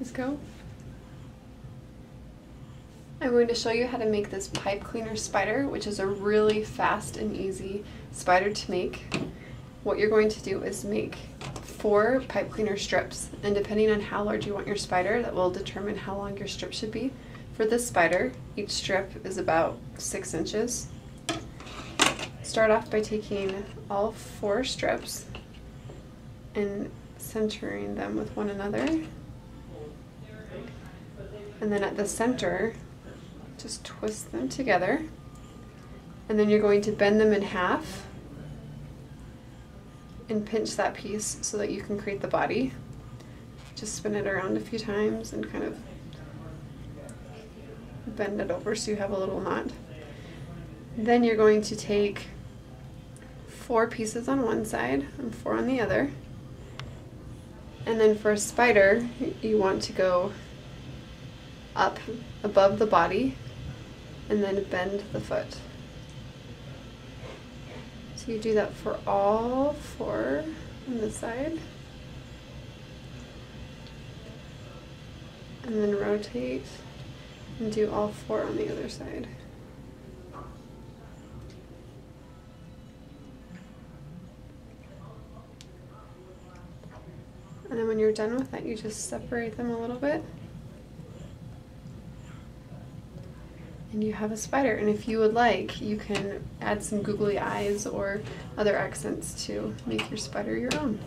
Just go. I'm going to show you how to make this pipe cleaner spider, which is a really fast and easy spider to make. What you're going to do is make 4 pipe cleaner strips, and depending on how large you want your spider, that will determine how long your strip should be. For this spider, each strip is about 6 inches. Start off by taking all 4 strips and centering them with one another, and then at the center just twist them together, and then you're going to bend them in half and pinch that piece so that you can create the body. Just spin it around a few times and kind of bend it over so you have a little knot. Then you're going to take 4 pieces on one side and 4 on the other, and then for a spider you want to go up above the body and then bend the foot. So you do that for all 4 on this side, and then rotate and do all 4 on the other side. And then when you're done with that, you just separate them a little bit, and you have a spider. And if you would like, you can add some googly eyes or other accents to make your spider your own.